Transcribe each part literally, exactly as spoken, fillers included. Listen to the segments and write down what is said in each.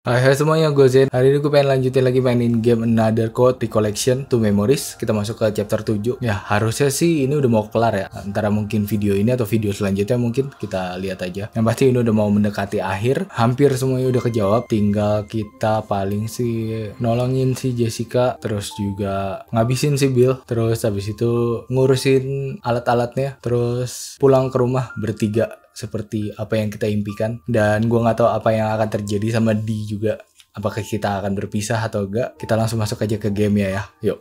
Hai hai semuanya, gue Zen. Hari ini gue pengen lanjutin lagi mainin game Another Code Recollection to Memories. Kita masuk ke chapter tujuh. Ya harusnya sih ini udah mau kelar ya, antara mungkin video ini atau video selanjutnya mungkin kita lihat aja. Yang pasti ini udah mau mendekati akhir, hampir semuanya udah kejawab. Tinggal kita paling sih nolongin si Jessica, terus juga ngabisin si Bill, terus habis itu ngurusin alat-alatnya, terus pulang ke rumah bertiga seperti apa yang kita impikan. Dan gue nggak tahu apa yang akan terjadi sama Di juga, apakah kita akan berpisah atau enggak. Kita langsung masuk aja ke game ya ya, yuk.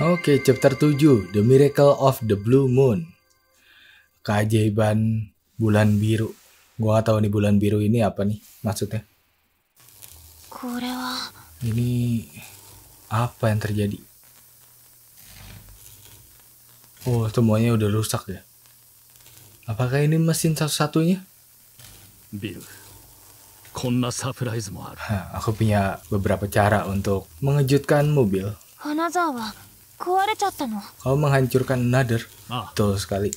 Oke, okay, chapter tujuh, The Miracle of the Blue Moon. Keajaiban bulan biru. Gue nggak tahu nih bulan biru ini apa nih maksudnya. Ini apa yang terjadi? Oh, semuanya udah rusak ya. Apakah ini mesin satu-satunya? Bill, Hah, aku punya beberapa cara untuk mengejutkanmu, Bill. Kau menghancurkan Nadir. Betul sekali.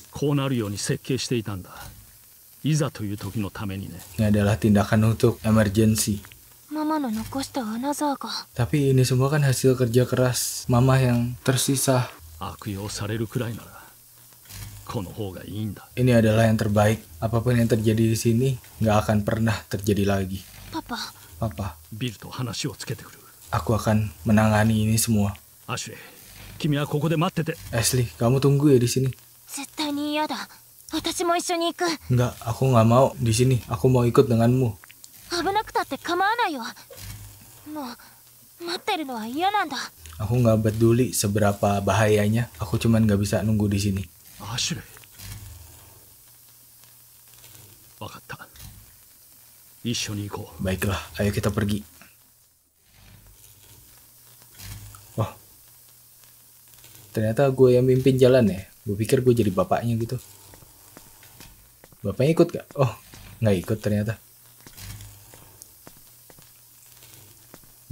Ini adalah tindakan untuk emergency. Tapi ini semua kan hasil kerja keras Mama yang tersisa. Ini adalah yang terbaik. Apapun yang terjadi di sini nggak akan pernah terjadi lagi. Papa, Papa, aku akan menangani ini semua. Ashley, kamu tunggu ya di sini. Nggak, aku nggak mau di sini. Aku mau ikut denganmu. Aku nggak peduli seberapa bahayanya. Aku cuman nggak bisa nunggu di sini. Baiklah, ayo kita pergi. Wah, ternyata gue yang mimpin jalan ya. Gue pikir gue jadi bapaknya gitu. Bapaknya ikut gak? Oh, nggak ikut ternyata.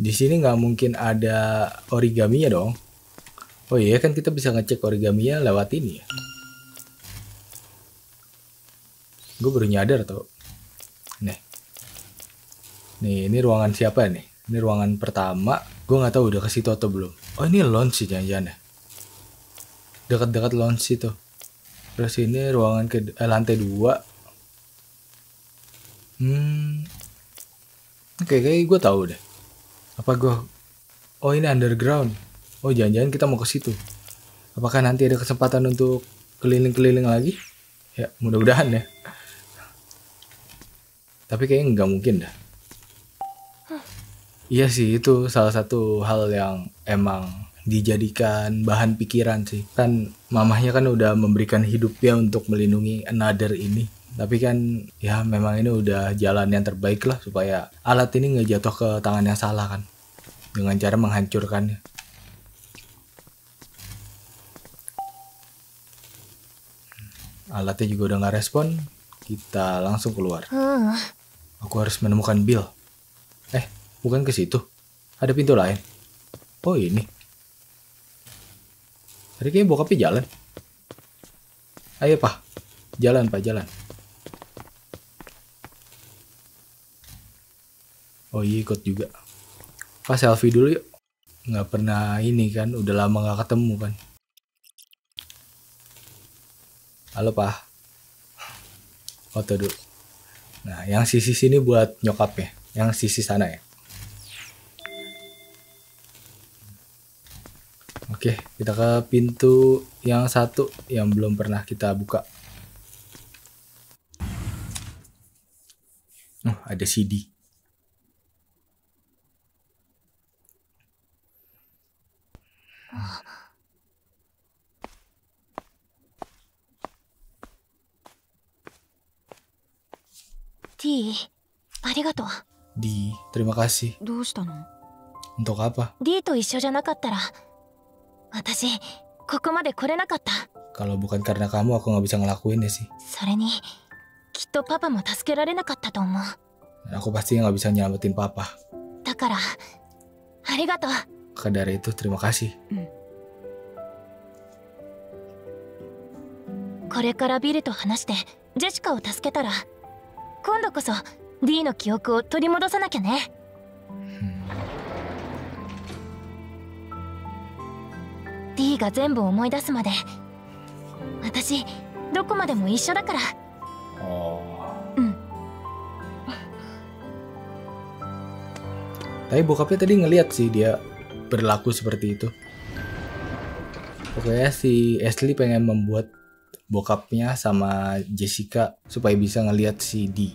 Di sini nggak mungkin ada origaminya dong. Oh iya kan kita bisa ngecek origaminya lewat ini ya. Gue baru nyadar tau. Nih, nih ini ruangan siapa nih? Ini ruangan pertama. Gue nggak tahu udah ke situ atau belum. Oh ini lounge sih jangan-jangan ya. Dekat-dekat lounge situ. Terus ini ruangan ke eh, lantai dua. Hmm, oke kayak gue tahu deh. Apa gue? Oh ini underground. Oh jangan-jangan kita mau ke situ. Apakah nanti ada kesempatan untuk keliling-keliling lagi? Ya mudah-mudahan ya. Tapi kayaknya nggak mungkin dah. Huh. Iya sih itu salah satu hal yang emang dijadikan bahan pikiran sih. Kan mamahnya kan udah memberikan hidupnya untuk melindungi Another ini. Tapi kan ya memang ini udah jalan yang terbaik lah supaya alat ini nggak jatuh ke tangan yang salah kan, dengan cara menghancurkannya. Alatnya juga udah nggak respon. Kita langsung keluar. Aku harus menemukan Bill. Eh bukan ke situ, ada pintu lain. Oh ini tadi kayaknya bokapnya jalan. Ayo pak, jalan pak, jalan. Oh iya ikut juga. Pas selfie dulu yuk. Nggak pernah ini kan, udah lama nggak ketemu kan. Halo pak. Foto dulu. Nah yang sisi sini buat nyokapnya, yang sisi sana ya. Oke kita ke pintu yang satu yang belum pernah kita buka. Oh ada C D. Di, arigato. Di, terima kasih. Untuk apa? Kalau bukan karena kamu, aku nggak bisa ngelakuin ya sih. Aku pasti nggak bisa nyelamatin papa. Karena itu terima kasih. これからビルと話してジェシカを助けたら今度こそ D の記憶を取り戻さなきゃね。D が全部思い出すまで私どこまでも一緒だから。うん。Tapi bokapnya tadi ngelihat sih dia berlaku seperti itu. Pokoknya si Ashley pengen membuat bokapnya sama Jessica supaya bisa ngelihat si D.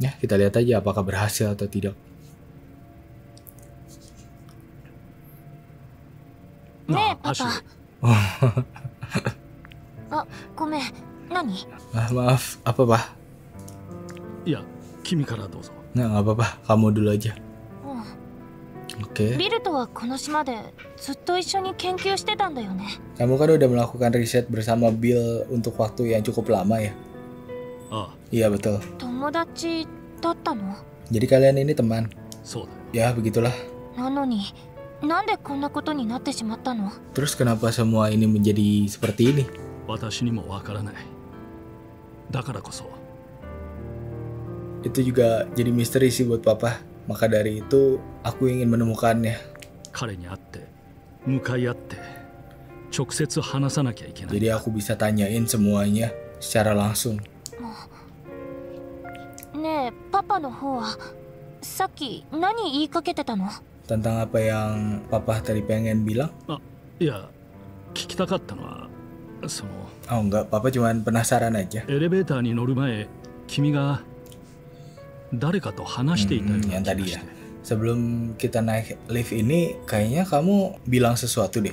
Ya, kita lihat aja apakah berhasil atau tidak. Nah, Ashley. Ah, gome. Nani? Ah, maaf, apa, Pak? Ya, kimi kara douzo. Nah, nggak apa-apa, kamu dulu aja. Oke. Kamu kan udah melakukan riset bersama Bill untuk waktu yang cukup lama ya? Oh. Iya betul. Jadi kalian ini teman? Ya begitulah. Terus kenapa semua ini menjadi seperti ini? Itu juga jadi misteri sih buat papa. Maka dari itu, aku ingin menemukannya. Jadi aku bisa tanyain semuanya secara langsung. Tentang apa yang papa tadi pengen bilang? Oh enggak, papa cuma penasaran aja. Hmm, yang tadi ya. Sebelum kita naik lift ini, kayaknya kamu bilang sesuatu deh.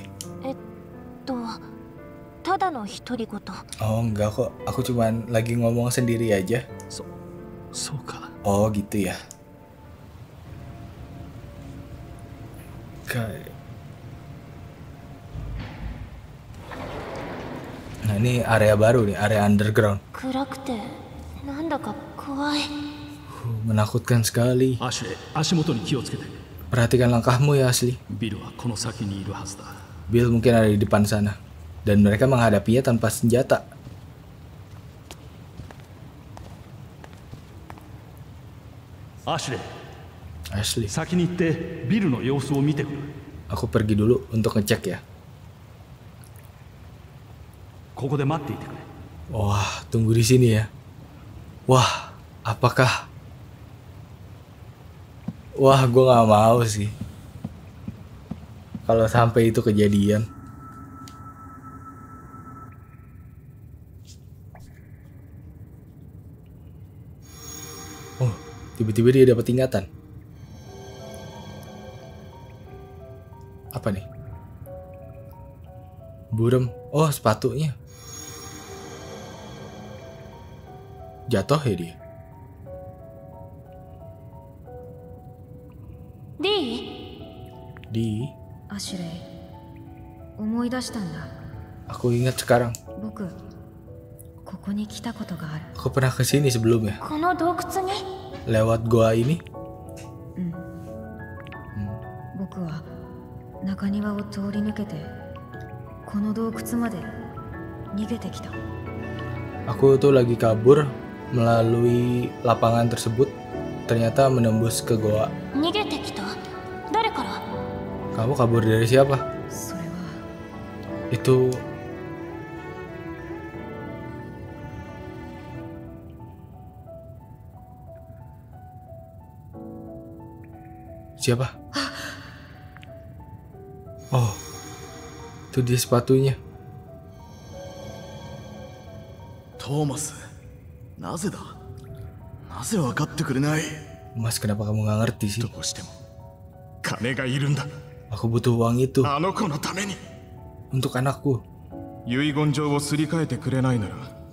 Oh enggak kok, aku cuman lagi ngomong sendiri aja. Oh gitu ya. Kayak. Nah ini area baru nih, area underground. Menakutkan sekali. Perhatikan langkahmu ya Ashley. Bill mungkin ada di depan sana. Dan mereka menghadapinya tanpa senjata. Ashley. Ashley. Aku pergi dulu untuk ngecek ya. Wah, tunggu di sini ya. Wah, apakah? Wah, gue gak mau sih kalau sampai itu kejadian. Oh, tiba-tiba dia dapat ingatan. Apa nih? Burem. Oh, sepatunya. Jatuh ya dia. Di Ashley, aku ingat sekarang. Aku pernah kesini sebelumnya. Lewat goa ini. Aku tuh lagi kabur melalui lapangan tersebut. Ternyata menembus ke goa. Kamu kabur dari siapa? Itu... Siapa? Oh, itu dia sepatunya. Thomas, Mas, kenapa kamu gak ngerti sih? Aku butuh uang itu untuk anakku.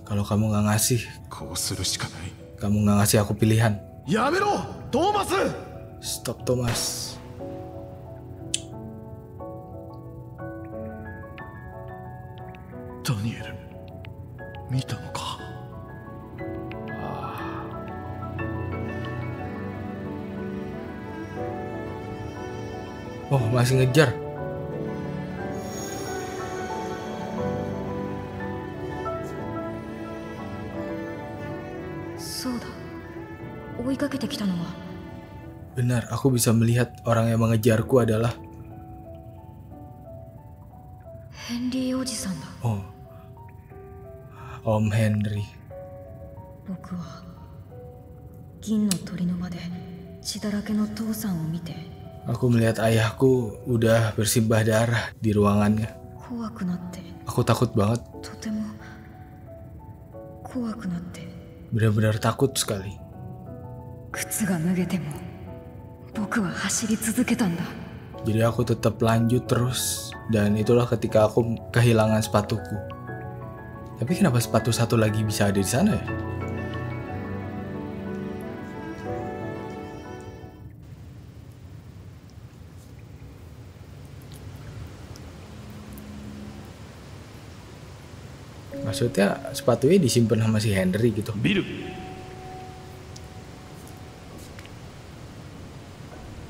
Kalau kamu nggak ngasih, kamu nggak ngasih aku pilihan. Stop, Thomas. Daniel, mita no ka? Oh, masih ngejar. Benar, aku bisa melihat orang yang mengejarku adalah Henry. Oh, Om Henry. Aku melihat ayahku udah bersimbah darah di ruangannya. Aku takut banget. Benar-benar takut sekali. Jadi aku tetap lanjut terus. Dan itulah ketika aku kehilangan sepatuku. Tapi kenapa sepatu satu lagi bisa ada di sana ya? Maksudnya sepatunya disimpan sama si Henry gitu. Bill.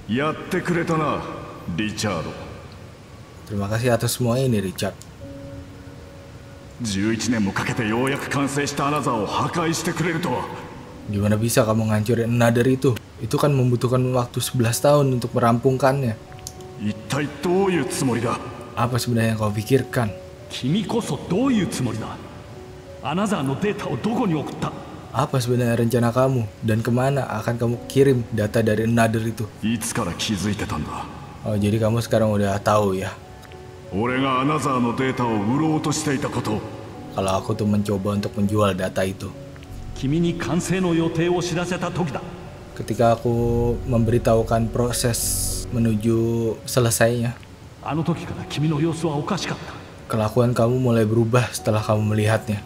Yatte kureta na, Richard. Terima kasih atas semua ini, Richard. Gimana bisa kamu ngancurin Nadir itu? Itu kan membutuhkan waktu sebelas tahun untuk merampungkannya. Apa sebenarnya yang kau pikirkan? Apa sebenarnya rencana kamu? Dan kemana akan kamu kirim data dari Nadir itu? Oh, jadi kamu sekarang udah tahu ya? Kalau aku tuh mencoba untuk menjual data itu. Ketika aku memberitahukan proses menuju selesainya. Kelakuan kamu mulai berubah setelah kamu melihatnya.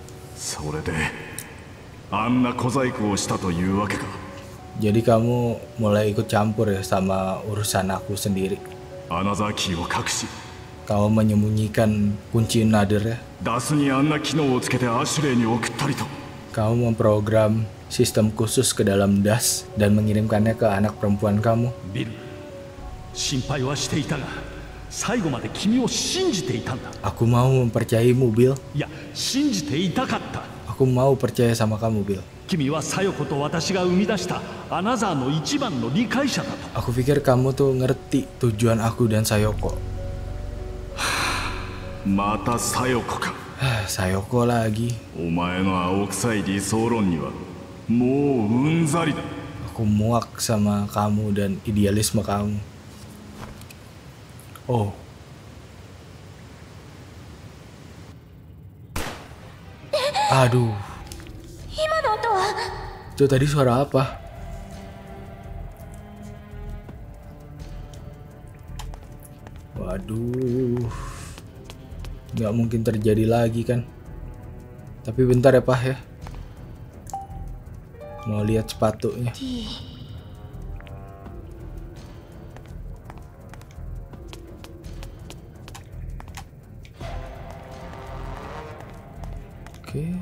Jadi kamu mulai ikut campur ya sama urusan aku sendiri. Kamu menyembunyikan kunci Nadir ya. Kamu memprogram sistem khusus ke dalam D A S dan mengirimkannya ke anak perempuan kamu. Aku mau mempercayaimu, Bill. Aku mau percaya sama kamu, Bill. Aku pikir kamu tuh ngerti tujuan aku dan Sayoko. Mata Sayoko ka. Sayoko lagi. Aku muak sama kamu dan idealisme kamu. Oh. Aduh. Itu tadi suara apa? Waduh, nggak mungkin terjadi lagi kan? Tapi bentar ya Pak ya. Mau lihat sepatunya. Oke.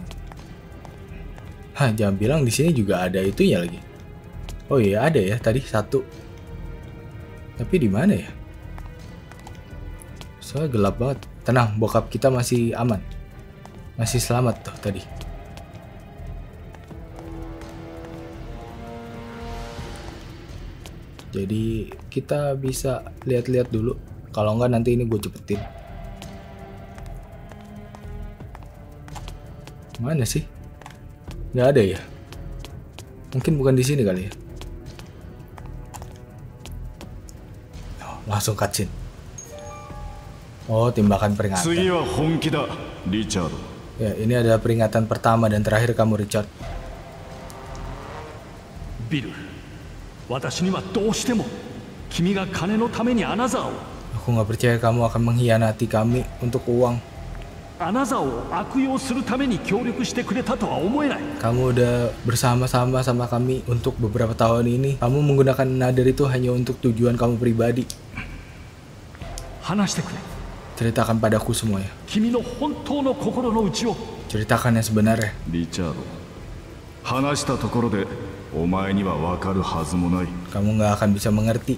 Hah, jangan bilang di sini juga ada itunya lagi. Oh iya ada ya tadi satu. Tapi di mana ya? Soalnya gelap banget. Tenang, bokap kita masih aman. Masih selamat tuh tadi. Jadi kita bisa lihat-lihat dulu. Kalau enggak nanti ini gue cepetin. Mana sih? Nggak ada ya? Mungkin bukan di sini kali ya? Oh, langsung cutscene. Oh, tembakan peringatan. Ya, ini adalah peringatan pertama dan terakhir kamu, Richard. Aku nggak percaya kamu akan mengkhianati kami untuk uang. Kamu udah bersama-sama sama kami untuk beberapa tahun ini. Kamu menggunakan Nadir itu hanya untuk tujuan kamu pribadi. Ceritakan padaku semuanya. Ceritakan yang sebenarnya. Kamu nggak akan bisa mengerti.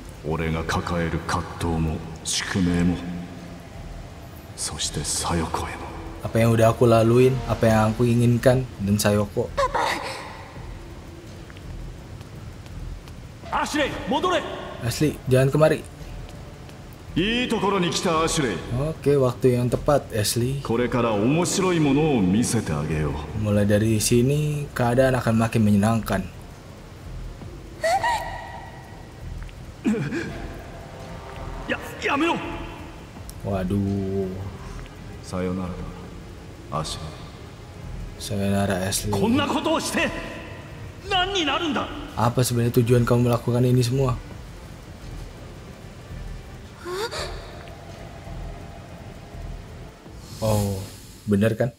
Apa yang udah aku laluin, apa yang aku inginkan, dan Sayoko. Papa. Ashley, jangan kemari. Oke, waktu yang tepat, Ashley. Mulai dari sini, keadaan akan makin menyenangkan. Waduh. Sayonara, Ashley. Sayonara, Ashley. Apa sebenarnya tujuan kamu melakukan ini semua? Oh, benar kan?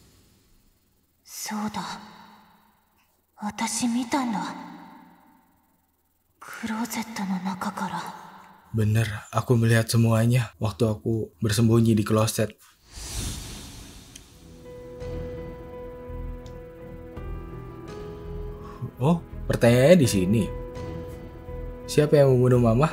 Bener, aku melihat semuanya waktu aku bersembunyi di kloset. Oh, pertanyaannya di sini. Siapa yang membunuh mama?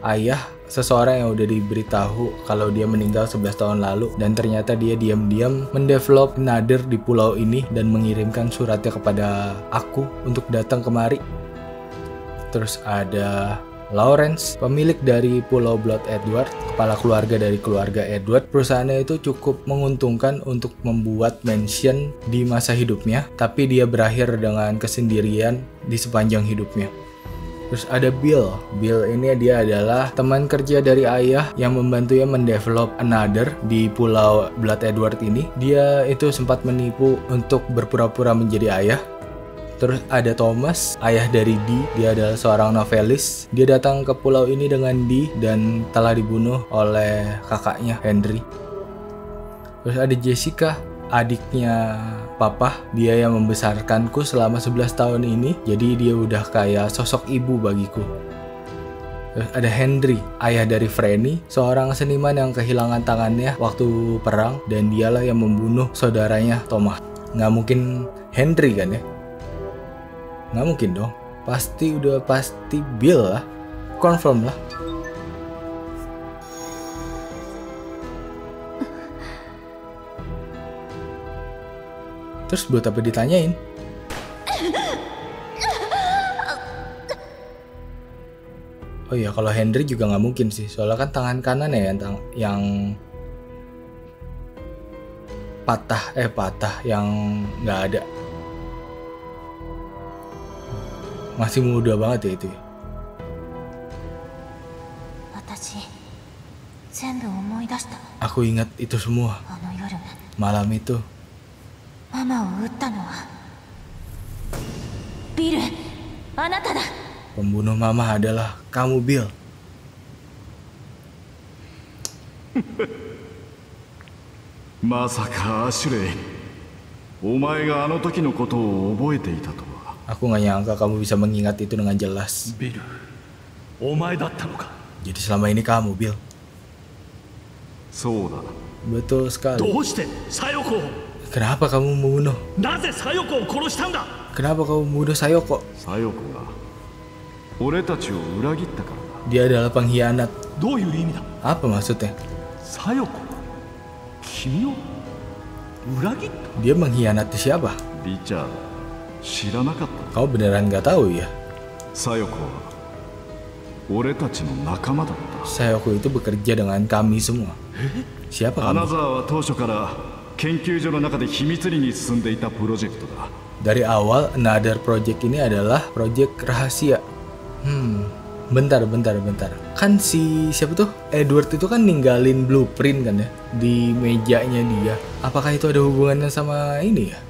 Ayah, seseorang yang udah diberitahu kalau dia meninggal sebelas tahun lalu dan ternyata dia diam-diam mendevelop Nadir di pulau ini dan mengirimkan suratnya kepada aku untuk datang kemari. Terus ada Lawrence, pemilik dari pulau Blood Edward, kepala keluarga dari keluarga Edward. Perusahaannya itu cukup menguntungkan untuk membuat mansion di masa hidupnya, tapi dia berakhir dengan kesendirian di sepanjang hidupnya. Terus ada Bill. Bill ini dia adalah teman kerja dari ayah yang membantunya mendevelop Another di pulau Blood Edward ini. Dia itu sempat menipu untuk berpura-pura menjadi ayah. Terus ada Thomas, ayah dari Dee. Dia adalah seorang novelis. Dia datang ke pulau ini dengan Dee dan telah dibunuh oleh kakaknya, Henry. Terus ada Jessica, adiknya papa. Dia yang membesarkanku selama sebelas tahun ini. Jadi dia udah kayak sosok ibu bagiku. Terus ada Henry, ayah dari Franny, seorang seniman yang kehilangan tangannya waktu perang. Dan dialah yang membunuh saudaranya, Thomas. Nggak mungkin Henry kan ya? Nggak mungkin dong, pasti udah pasti Bill lah, confirm lah. Terus buat apa ditanyain? Oh iya, kalau Henry juga nggak mungkin sih, soalnya kan tangan kanan ya yang, yang patah, eh patah, yang nggak ada. Masih muda banget ya itu ya. Aku ingat itu semua. Malam itu. Pembunuh mama adalah kamu, Bill. Masaka Ashley, omae ga ano toki no koto o oboete ita to. Aku nggak nyangka kamu bisa mengingat itu dengan jelas. Bill, omae datta no ka? Jadi selama ini kamu, Bill. So da. Betul sekali. Doushite Sayoko? Kenapa kamu membunuh? Naze Sayoko o koroshita nda? Kenapa kamu membunuh Sayoko? Sayoko ga ore tachi o uragitta kara da. Dia adalah pengkhianat. Douyuu imi da? Apa maksudnya? Sayoko kimi o uragitta? Dia mengkhianati siapa? Richard. Kau beneran gak tahu ya? Sayoko, Sayoko itu bekerja dengan kami semua. Siapa kamu? Dari awal, Nadir Project ini adalah project rahasia. Hmm, bentar, bentar, bentar. Kan si siapa tuh? Edward itu kan ninggalin blueprint kan ya? Di mejanya dia. Apakah itu ada hubungannya sama ini ya?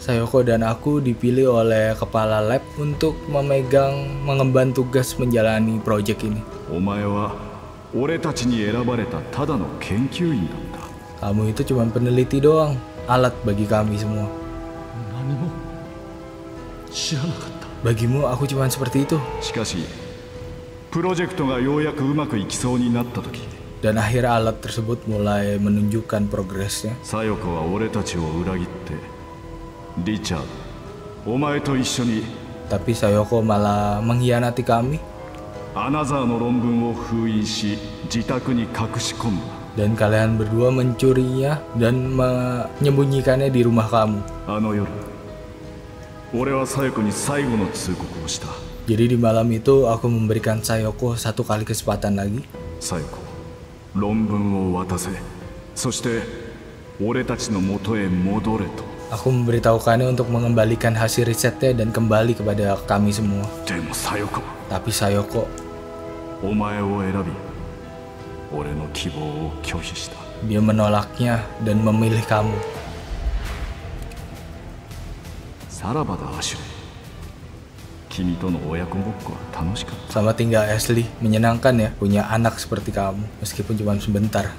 Sayoko dan aku dipilih oleh kepala lab untuk memegang, mengemban tugas menjalani proyek ini. Kamu itu cuma peneliti doang, alat bagi kami semua. Bagimu aku cuma seperti itu. Dan akhir alat tersebut mulai menunjukkan progresnya. Sayoko wa oretachi wo uragitte, Richard, omae to issho ni. Tapi Sayoko malah mengkhianati kami. Anaza no ronbun wo fuin shi, jitaku ni kakushikonbu. Dan kalian berdua mencurinya dan menyembunyikannya di rumah kamu. Ano yoru, Jadi di malam itu aku memberikan Sayoko satu kali kesempatan lagi. Sayoko, aku memberitahukannya untuk mengembalikan hasil risetnya dan kembali kepada kami semua. Tapi Sayoko, dia menolaknya dan memilih kamu. Selamat tinggal Ashley, menyenangkan ya punya anak seperti kamu, meskipun cuma sebentar.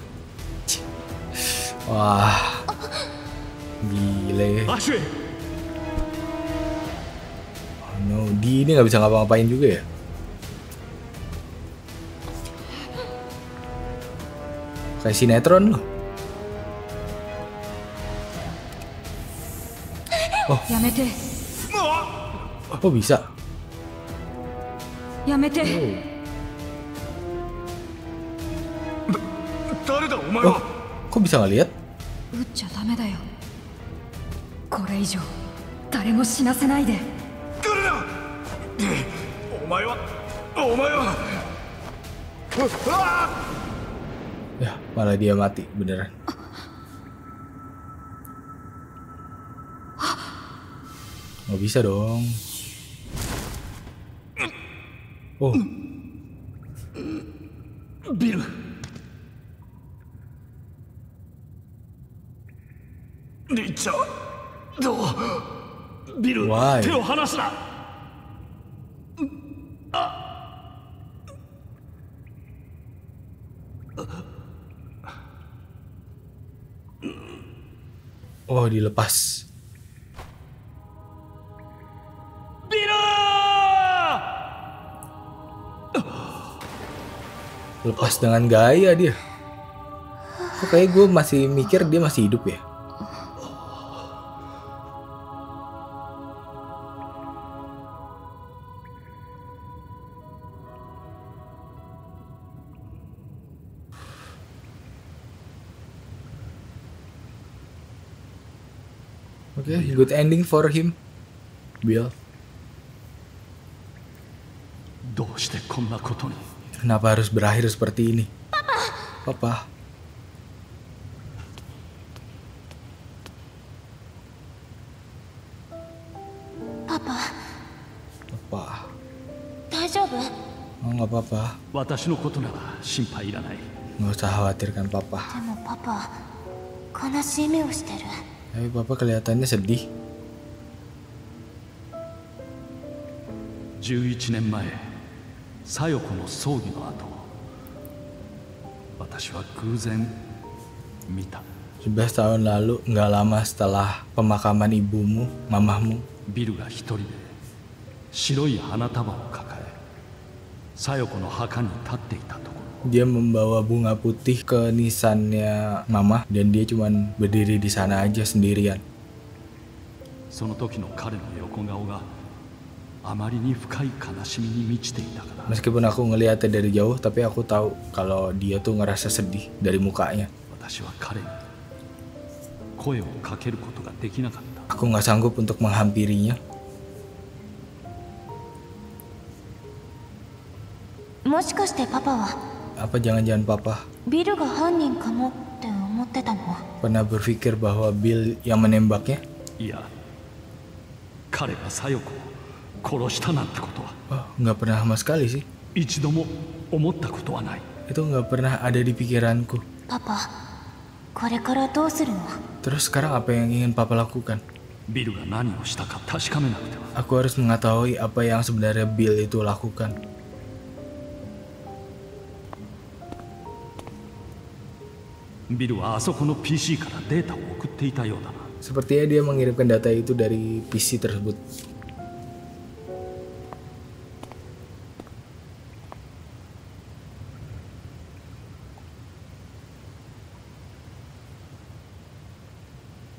Wah, gile. Oh no, di ini nggak bisa ngapa-ngapain juga ya. Kayak sinetron loh. Oh, apa oh, bisa? Oh. Oh, kok bisa ngeliat? Ya, malah dia mati beneran. Nggak bisa dong. Oh. Bill. Richard. Bill. Why? Oh, dilepas. Lepas dengan gaya dia. Kok kayak gue masih mikir dia masih hidup ya. Oke, okay, good ending for him, Bill. Kenapa harus berakhir seperti ini? Papa. Papa. Papa. Papa. Oh, nggak apa-apa. Nggak usah khawatirkan Papa. Tapi Papa kelihatannya sedih. sebelas tahun lalu. Sayoko no sougi no ato, watashi wa guzen mita. sebelas tahun lalu, nggak lama setelah pemakaman ibumu, mamahmu. Bill ga hitori de shiroi hanataba wo kakae, Sayoko no haka ni tatte ita tokoro. Dia membawa bunga putih ke nisannya mama dan dia cuman berdiri di sana aja sendirian. Sono toki no kare no yokongao ga meskipun aku ngelihatnya dari jauh, tapi aku tahu kalau dia tuh ngerasa sedih dari mukanya. Aku nggak sanggup untuk menghampirinya. Apa jangan-jangan Papa pernah berpikir bahwa Bill yang menembaknya? Iya. Sayoko. Oh, nggak pernah sama sekali sih. Itu nggak pernah ada di pikiranku. Papa, terus sekarang apa yang ingin Papa lakukan? Aku harus mengetahui apa yang sebenarnya Bill itu lakukan. Sepertinya dia mengirimkan data itu dari P C tersebut.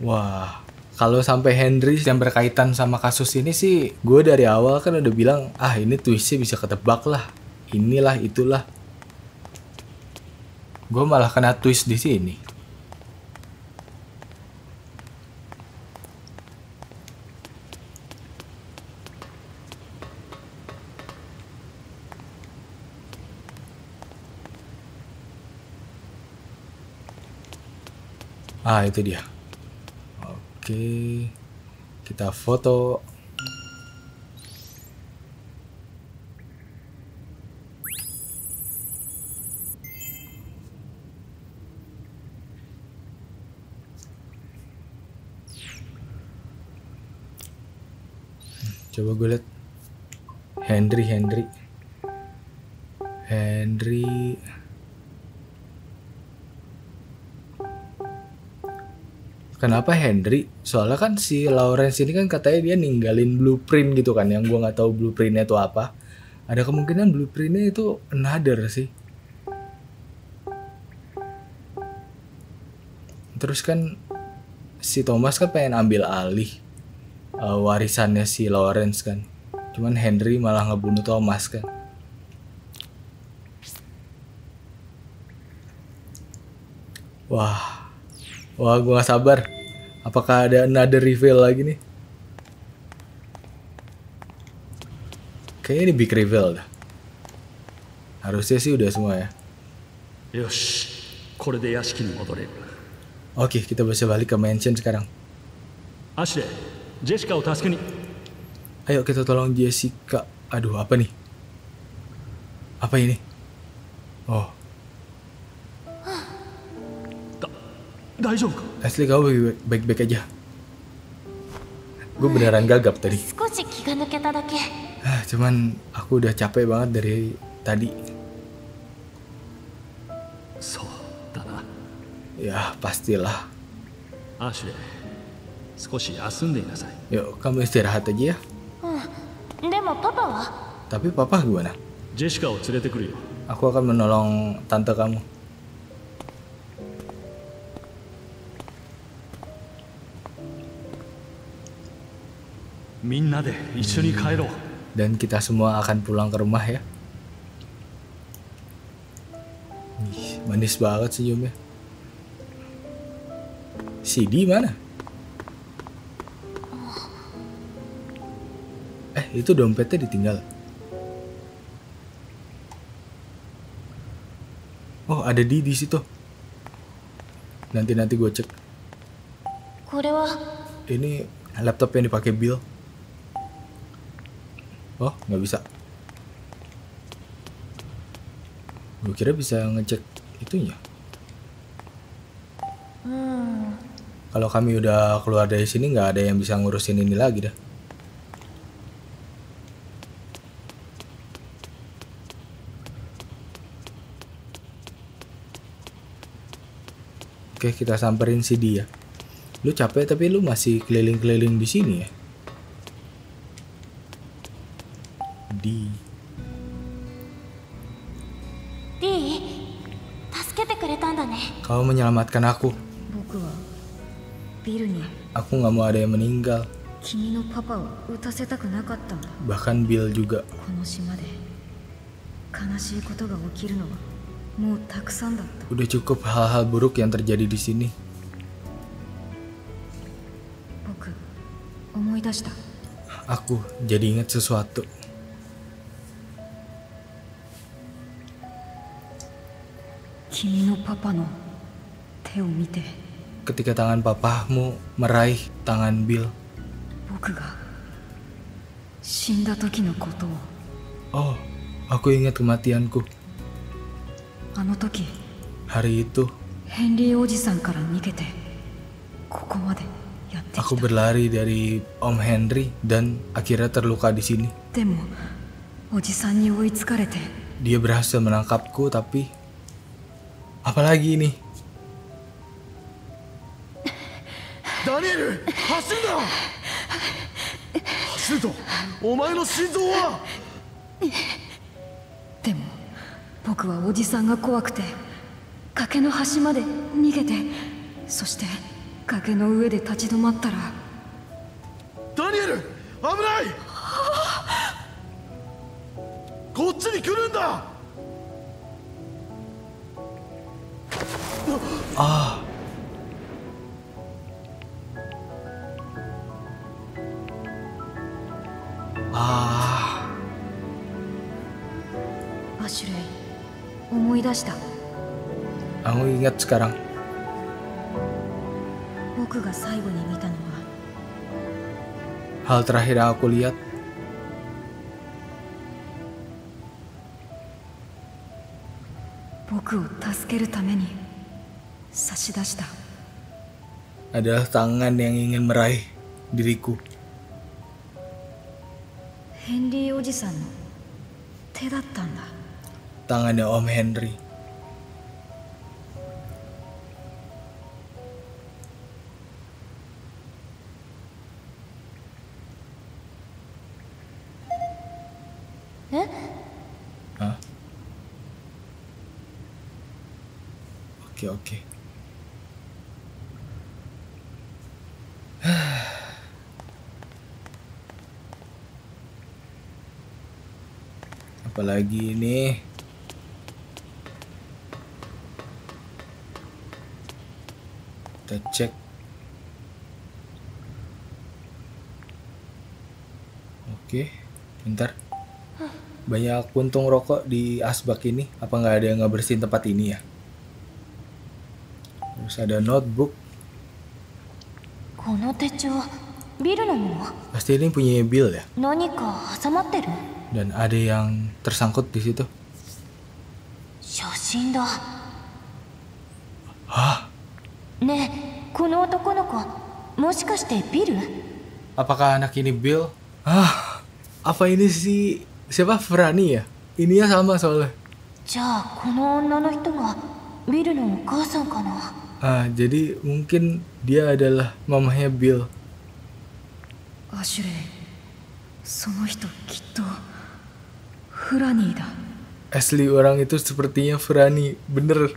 Wah, kalau sampai Henry yang berkaitan sama kasus ini sih, gue dari awal kan udah bilang, ah ini twistnya bisa ketebak lah, inilah itulah. Gue malah kena twist di sini. Ah, itu dia. Oke, kita foto. Coba gue lihat. Henry, Henry. Henry. Kenapa Henry? Soalnya kan si Lawrence ini kan katanya dia ninggalin blueprint gitu kan, yang gua nggak tahu blueprintnya itu apa. Ada kemungkinan blueprintnya itu Nadir sih. Terus kan si Thomas kan pengen ambil alih uh, warisannya si Lawrence kan. Cuman Henry malah ngebunuh Thomas kan. Wah. Wah, gue gak sabar. Apakah ada another reveal lagi nih? Kayaknya ini big reveal dah. Harusnya sih udah semua ya. Oke, kita bisa balik ke mansion sekarang. Ashley, Jessica, ayo kita tolong Jessica. Aduh, apa nih? Apa ini? Oh. Ashley, kau baik-baik aja. Gue beneran gagap tadi. Cuman aku udah capek banget dari tadi. Ya pastilah. Yuk, kamu istirahat aja ya. Tapi papa gimana? Aku akan menolong tante kamu. Dan kita semua akan pulang ke rumah ya. Manis banget senyumnya. C D mana? Eh, itu dompetnya ditinggal. Oh, ada di di situ. Nanti-nanti gue cek. Ini laptop yang dipakai Bill. Oh, nggak bisa. Gue kira bisa ngecek itunya. Hmm. Kalau kami udah keluar dari sini, nggak ada yang bisa ngurusin ini lagi dah. Oke, kita samperin si dia. Lu capek tapi lu masih keliling-keliling di sini ya. D. D. Kau menyelamatkan aku. Aku nggak mau ada yang meninggal. Bahkan Bill juga. Udah cukup hal-hal buruk yang terjadi di sini. Aku jadi ingat sesuatu. Ketika tangan papamu meraih tangan Bill. Oh, aku ingat kematianku. Hari itu aku berlari dari Om Henry dan akhirnya terluka di sini. Dia berhasil menangkapku tapi... Apalagi ini? Daniel, ah. Ah. Aku ingat sekarang. Hal terakhir yang aku lihat adalah tangan yang ingin meraih diriku. Tangannya Om Henry. Eh? Hah? Oke, oke. Apalagi ini. Kita cek. Oke, bentar. Banyak puntung rokok di asbak ini. Apa nggak ada yang nggak bersihin tempat ini ya? Terus ada notebook. Pasti ini punya Bill ya? Dan ada yang tersangkut di situ. Hah? Apakah anak ini Bill? Hah? Apa ini sih? Siapa? Franny ya? Ininya sama soalnya. Ah, jadi mungkin dia adalah mamahnya Bill. Ashley, orang itu sepertinya Franny, bener.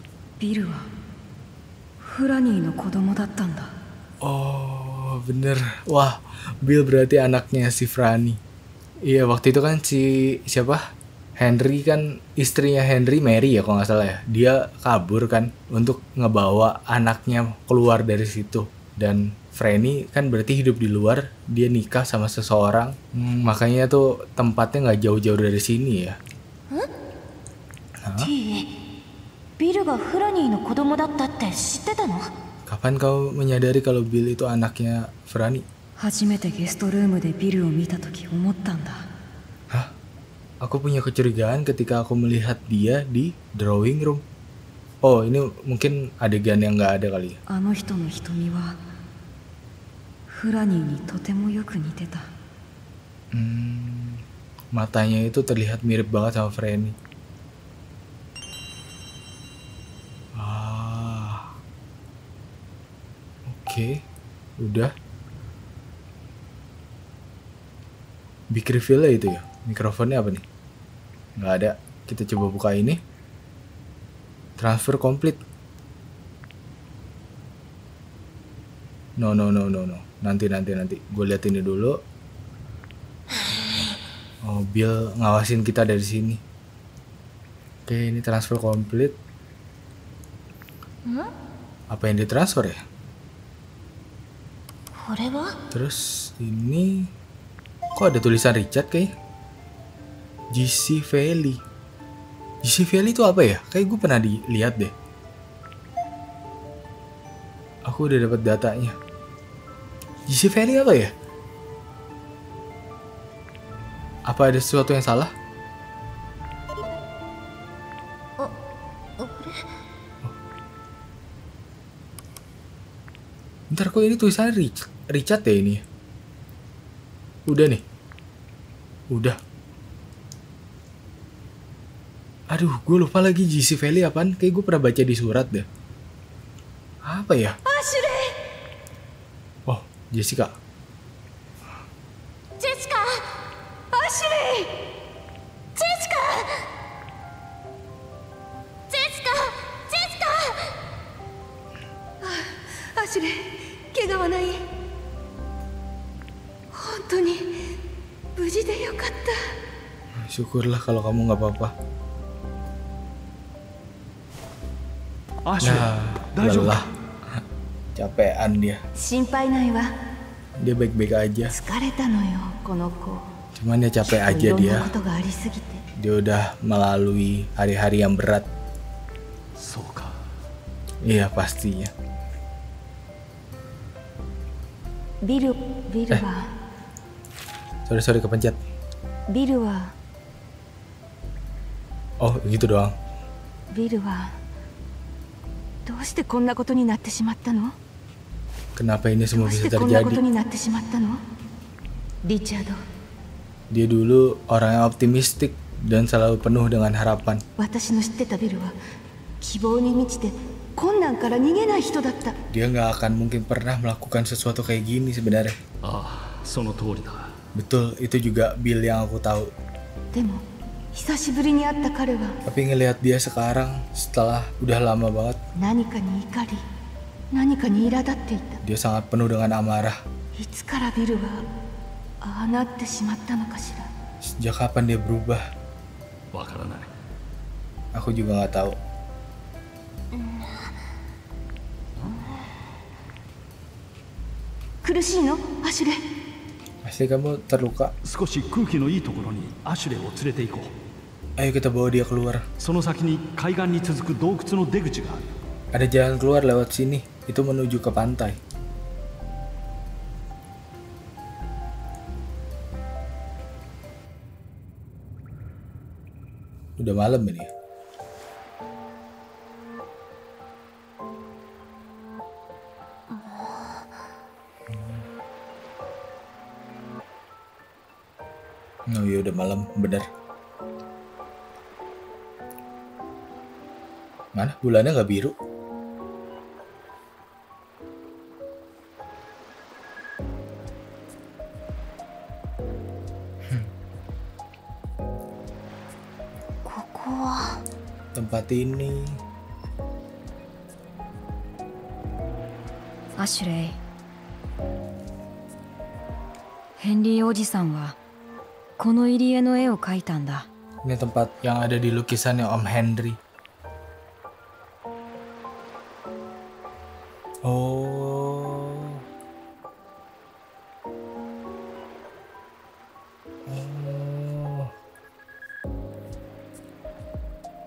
Oh, bener. Wah, Bill berarti anaknya si Franny. Iya, waktu itu kan si siapa Henry kan, istrinya Henry Mary ya kalau nggak salah ya, dia kabur kan untuk ngebawa anaknya keluar dari situ. Dan Franny kan berarti hidup di luar, dia nikah sama seseorang, hmm, makanya tuh tempatnya nggak jauh-jauh dari sini ya. Huh? Huh? Kapan kau menyadari kalau Bill itu anaknya Franny? Hah? Aku punya kecurigaan ketika aku melihat dia di drawing room. Oh, ini mungkin adegan yang nggak ada kali ya. Hmm, matanya itu terlihat mirip banget sama Franny. Ah, oke, okay. Udah. Big reveal itu ya. Mikrofonnya apa nih? Nggak ada. Kita coba buka ini. Transfer complete. No no no no no. Nanti nanti nanti. Gue lihat ini dulu. Oh, Bill ngawasin kita dari sini. Oke, ini transfer complete. Apa yang ditransfer ya? Terus ini. Kok ada tulisan Richard kayak G C Valley. G C Valley itu apa ya? Kayak gue pernah dilihat deh. Aku udah dapat datanya. G C Valley apa ya? Apa ada sesuatu yang salah? Oh. Oh. Ntar kok ini tulisannya Richard, Richard ya ini. Udah nih. Udah. Aduh, gue lupa lagi G C Valley apaan. Kayak gue pernah baca di surat deh. Apa ya? Oh, Jessica. Jessica. Ashley. Jessica. Jessica. Jessica. Ashley, kenga wa nai. Syukurlah kalau kamu nggak apa-apa. Nah, lelah, capean dia. Dia baik-baik aja. Cuman dia capek aja dia. Dia udah melalui hari-hari yang berat. Iya pastinya. ビルビルは sorry sorry kepencet. ビルは oh gitu doang. ビルはどうしてこんなことになってしまったの? Kenapa ini semua bisa terjadi? Richard. Dia dulu orang yang optimistik dan selalu penuh dengan harapan. Dia nggak akan mungkin pernah melakukan sesuatu kayak gini sebenarnya. Ah, betul, itu juga Bill yang aku tahu. Tapi ngelihat dia sekarang setelah udah lama banget. Dia sangat penuh dengan amarah. Sejak kapan dia berubah? Aku juga nggak tahu. Ashley, kamu terluka? Ayo kita bawa dia keluar. Ada jalan keluar lewat sini, itu menuju ke pantai. Udah malam ini. Oh iya, udah malam, bener. Mana bulannya nggak biru? Tempat ini. Ashley. Henry Oji-san wa kono irie no e o kaitan da. Ini tempat yang ada di lukisannya Om Henry. Oh.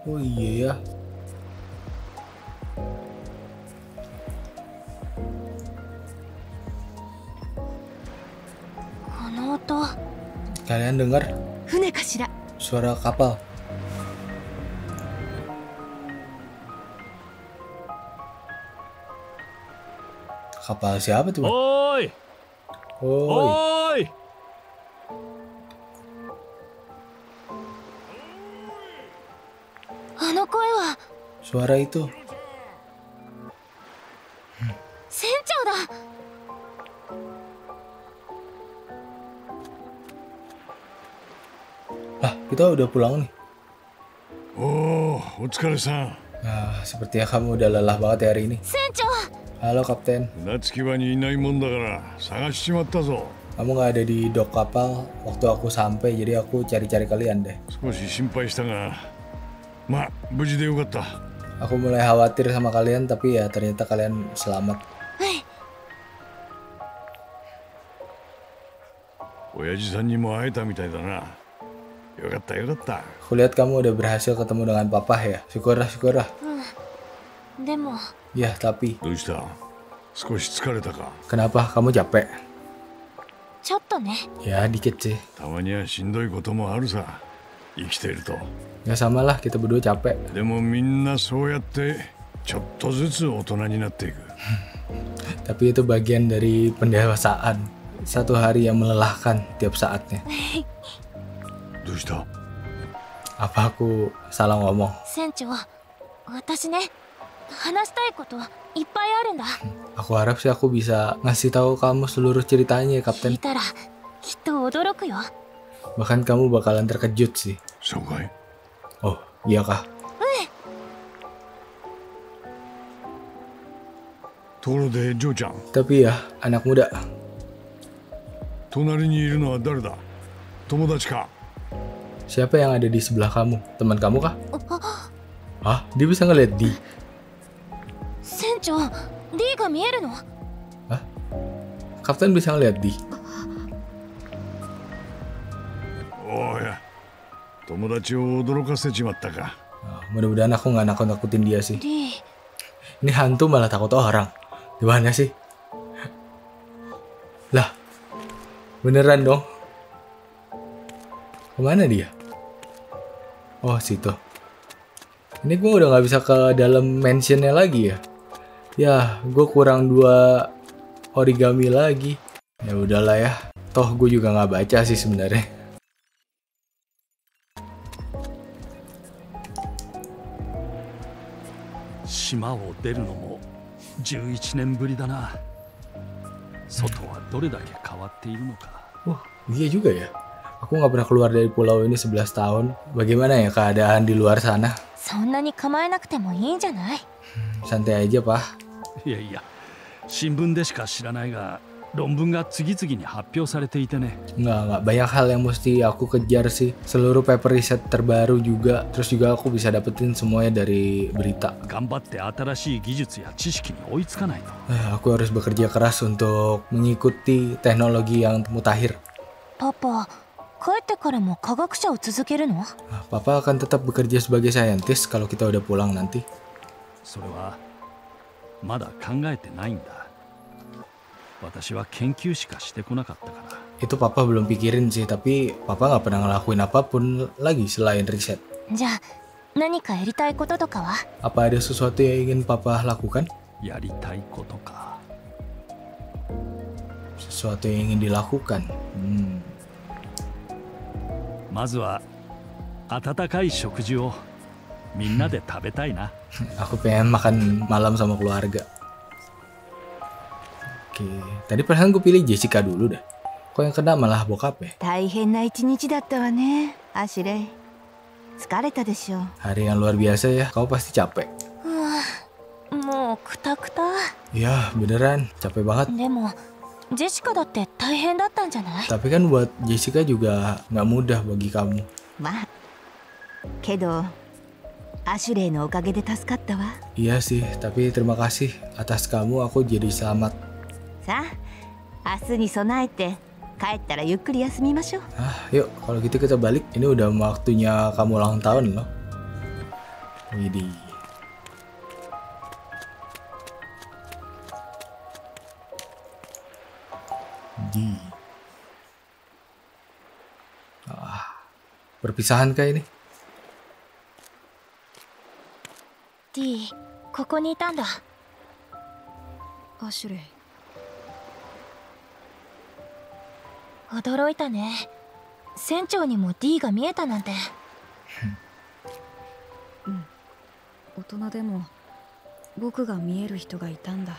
Oh iya ya. Kalian dengar? Suara kapal. Kapal siapa tuh? Oi. Oi. Suara itu. Hmm. Lah, kita udah pulang nih. Oh, otsukaresan. Nah, sepertinya kamu udah lelah banget ya hari ini. Halo, Kapten. Kamu nggak ada di dok kapal waktu aku sampai, jadi aku cari-cari kalian deh. Ma, bujudeu kata. Aku mulai khawatir sama kalian, tapi ya ternyata kalian selamat. Aku lihat kamu udah berhasil ketemu dengan papa ya. Syukurlah, syukurlah. Ya, tapi. Kenapa? Kamu capek? Ya, dikit sih. Ya sama lah, kita berdua capek. Tapi itu bagian dari pendewasaan. Satu hari yang melelahkan tiap saatnya. Apa aku salah ngomong? Aku harap sih aku bisa ngasih tahu kamu seluruh ceritanya, Kapten. Bahkan kamu bakalan terkejut sih. Oh, iya kah? Tapi ya, anak muda. Siapa yang ada di sebelah kamu? Teman kamu kah? Ah, dia bisa ngeliat di. Hah? Kapten bisa ngeliat di. Oh ya. Mudah-mudahan aku nggak nakut-nakutin dia sih. Ini hantu malah takut orang. Gimana sih? Lah, beneran dong. Kemana dia? Oh, situ. Ini gue udah gak bisa ke dalam mansionnya lagi ya. Ya, gue kurang dua origami lagi. Ya udahlah ya. Toh gue juga gak baca sih sebenarnya. Shima wo deru no mo eleven nen buri da na. Soto wa doredake kawatte iru no ka. Wah, dia juga ya. Aku nggak pernah keluar dari pulau ini sebelas tahun. Bagaimana ya keadaan di luar sana? Hmm, santai aja, Pak. Iya iya. Shinbun de shika shiranai ga, ronbun ga tsugitsugi ni happyou sareteite ne. Nggak, nggak banyak hal yang mesti aku kejar sih. Seluruh paper riset terbaru juga. Terus juga aku bisa dapetin semuanya dari berita. Eh, aku harus bekerja keras untuk mengikuti teknologi yang mutakhir. Papa, Papa akan tetap bekerja sebagai saintis kalau kita udah pulang nanti. Itu Papa belum pikirin sih, tapi Papa nggak pernah ngelakuin apapun lagi selain riset. Apa ada sesuatu yang ingin Papa lakukan? Sesuatu yang ingin dilakukan. Hmm. Aku pengen makan malam sama keluarga. Oke, tadi perasaan gue pilih Jessica dulu dah. Kok yang kena malah bokap ya? Hari yang luar biasa ya, kau pasti capek. Ya beneran, capek banget. Tapi kan buat Jessica juga nggak mudah bagi kamu. Iya sih, tapi terima kasih atas kamu aku jadi selamat. Ah, yuk kalau gitu kita balik. Ini udah waktunya kamu ulang tahun loh. Widih. Hmm. Ah, perpisahan kah ini? Di, koko ni itanda. Ashley. Odoroita ne. Senchou ni mo D ga mieta nante. Hmm. Otona demo boku ga mieru hito ga itanda.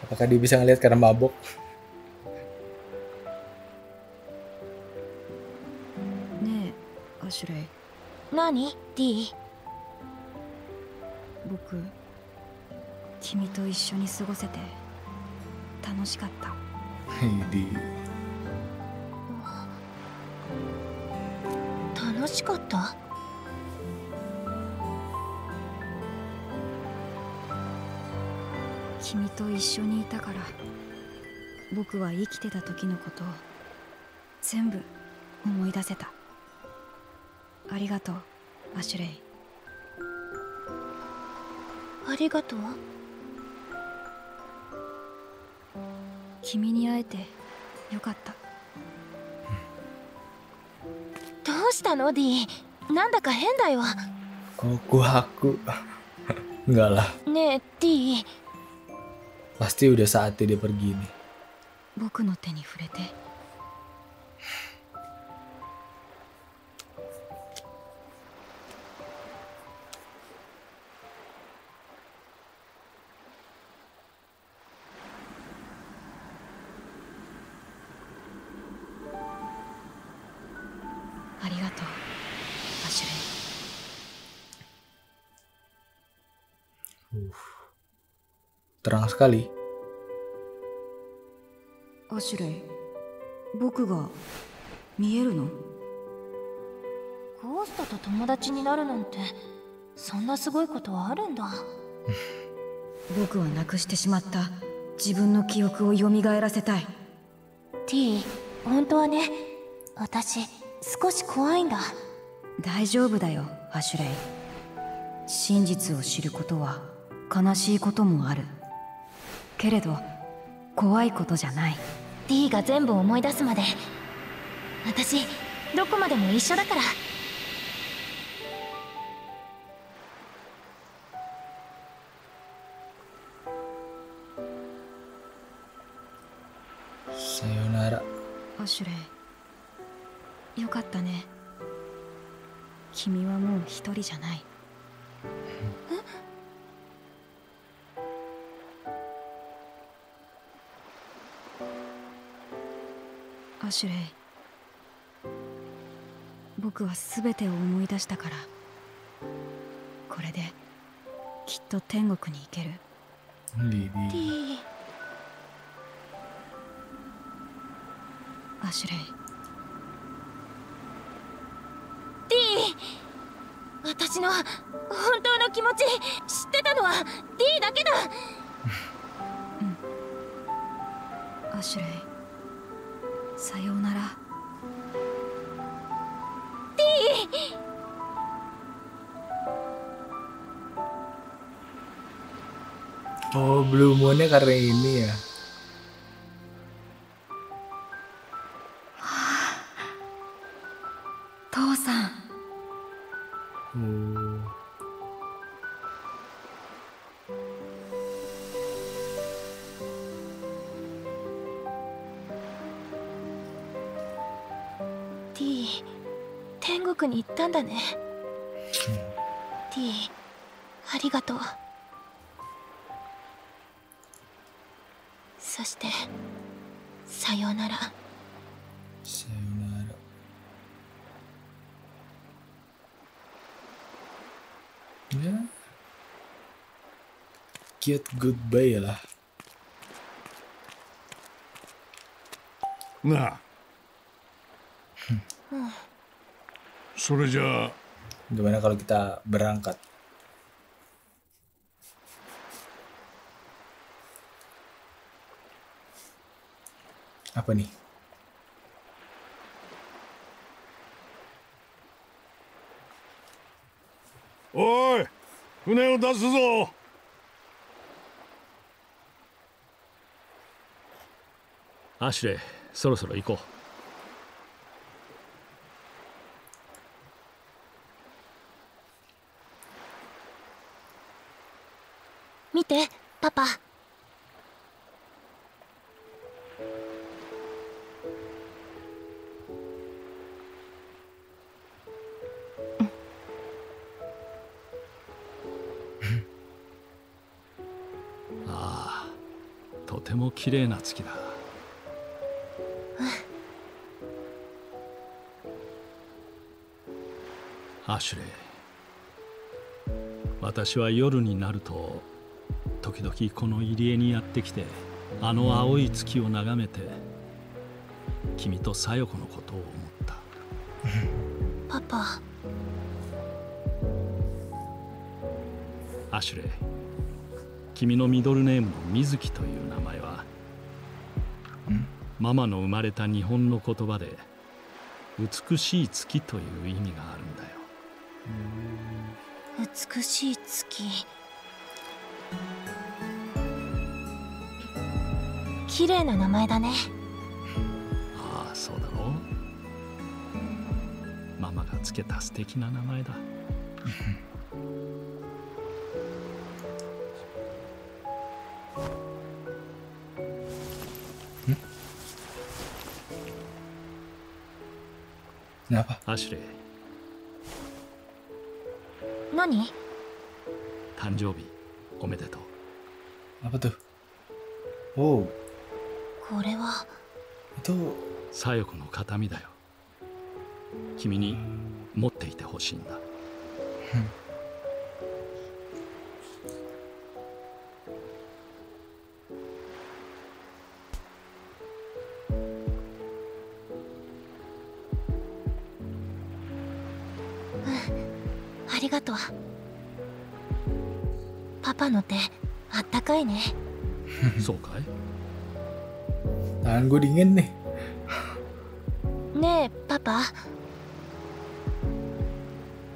Apakah dia bisa ngelihat karena mabok? Nani? Di? Boku, kimi to issho ni sugosete tanoshikatta. Di. Tanoshikatta? Kimi to issho ni ita kara, boku wa ikite ta toki no koto o zenbu omoi daseta. Arigatou, Ashley. Arigatou? Kimi ni aete yokatta. Doushita no, Di? Nanda ka hen da yo. Koko haku. Enggak lah. Ne, Di. Pasti udah saatnya dia pergi nih. Boku no te ni furete. Terang sekali. Ashley, boku ga mieru no? Ghost to tomodachi ni naru nante, sonna sugoi koto wa aru nda. Boku wa nakushite shimatta jibun no kyoku o yomigaerasetai. T, hontou wa ne, watashi sukoshi kuwai nda. Daijoubu da yo, Ashley. Shinjitsu o shiru koto wa kanashii koto mo aru. けれど、怖いことじゃない。D が全部思い出すまで私どこまでも一緒だから。さよならアシュレイ、よかったね。君はもう一人じゃない。アシュレイ、僕は全てを思い出したから、これできっと天国に行ける。リリー、アシュレイ。ディー、私の本当の気持ち知ってたのはディーだけだ。うん、アシュレイ、さようなら。ディー、oh, blue moon-nya karena ini ya. D 天国に行ったんだね。D ありがとう。そしてさようなら。さようなら。Yeah. Get goodbye lah. Nah.Gimana kalau kita berangkat? Apa nih? Oi, Fune o dasu zo. Ashley, soro-soro ikou.見て、パパ。ああ、とても綺麗な月だ。アシュレイ、私は夜になると時々この入り江にやってきて、あの青い月を眺めて君と小夜子のことを思った。パパ、アシュレイ、君のミドルネームの水木という名前はママの生まれた日本の言葉で美しい月という意味があるんだよ。美しい月、綺麗な名前だね。ああ、そうだろう。ママがつけた素敵な名前だ。やば。アシュレイ。何？誕生日おめでとう。あばと。おお。これは小夜子の形見だよ。君に持っていてほしいんだ。うん、ありがとう。パパの手あったかいね。そうかい？Tangan gue dingin nih. Ne, Papa.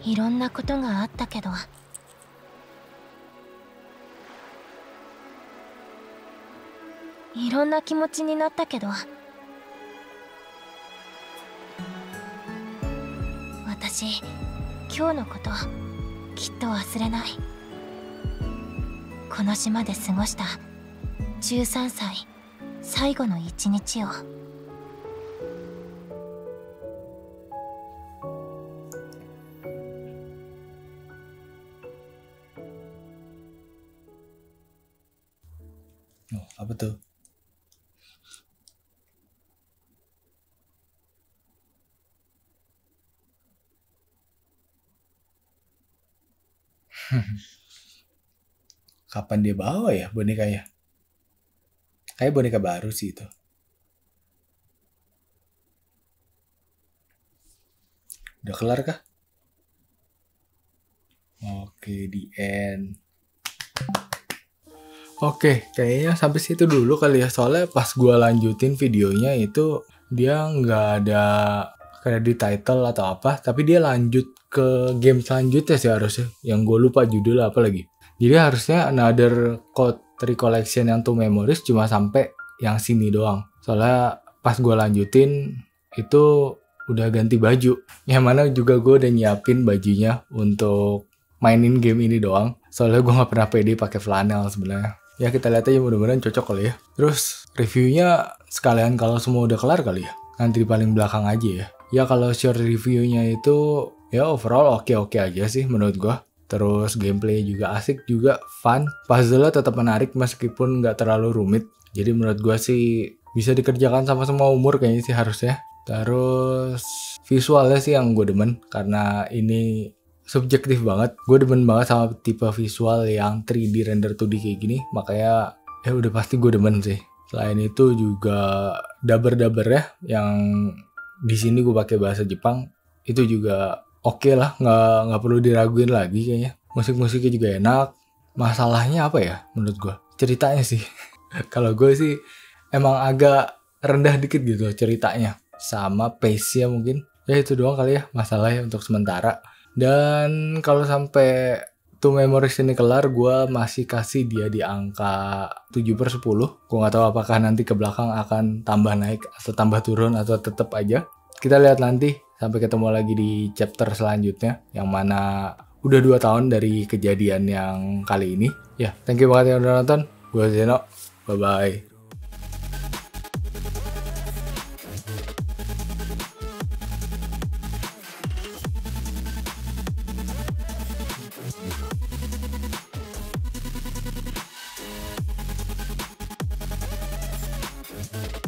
いろんなことがあったけど。いろんな気持ちになったけど。今日のこときっと忘れない。この島で過ごしたじゅうさんさい最後の一日を。Oh, apa tuh? Kapan dia bawa ya bonekanya? Kayak boneka baru sih itu. Udah kelar kah? Oke, di end. Oke, kayaknya sampai situ dulu kali ya. Soalnya pas gua lanjutin videonya itu dia nggak ada kayak di title atau apa, tapi dia lanjut ke game selanjutnya sih harusnya. Yang gue lupa judul apa lagi. Jadi harusnya Another Code Recollection yang Two Memories cuma sampai yang sini doang. Soalnya pas gue lanjutin itu udah ganti baju. Yang mana juga gue udah nyiapin bajunya untuk mainin game ini doang. Soalnya gue gak pernah pede pakai flanel sebenarnya. Ya kita lihat aja, mudah-mudahan cocok kali ya. Terus reviewnya sekalian kalau semua udah kelar kali ya. Nanti di paling belakang aja ya. Ya kalau short reviewnya itu ya overall oke-oke aja sih menurut gue. Terus gameplay juga asik juga fun. Puzzle-nya tetap menarik meskipun gak terlalu rumit. Jadi menurut gue sih bisa dikerjakan sama semua umur kayaknya sih harusnya. Terus visualnya sih yang gue demen karena ini subjektif banget. Gue demen banget sama tipe visual yang tiga D render dua D kayak gini. Makanya ya udah pasti gue demen sih. Selain itu juga daber-daber ya. Yang di sini gue pakai bahasa Jepang. Itu juga oke okay lah. Nggak, nggak perlu diraguin lagi kayaknya. Musik-musiknya juga enak. Masalahnya apa ya menurut gue? Ceritanya sih. Kalau gue sih emang agak rendah dikit gitu ceritanya. Sama pace-nya mungkin. Ya itu doang kali ya masalahnya untuk sementara. Dan kalau sampai Two Memories ini kelar, gue masih kasih dia di angka tujuh per sepuluh. Gue gak tahu apakah nanti ke belakang akan tambah naik atau tambah turun atau tetap aja. Kita lihat nanti, sampai ketemu lagi di chapter selanjutnya. Yang mana udah dua tahun dari kejadian yang kali ini. Ya, yeah, thank you banget yang udah nonton. Gue Zeno, bye-bye. We'll be right back.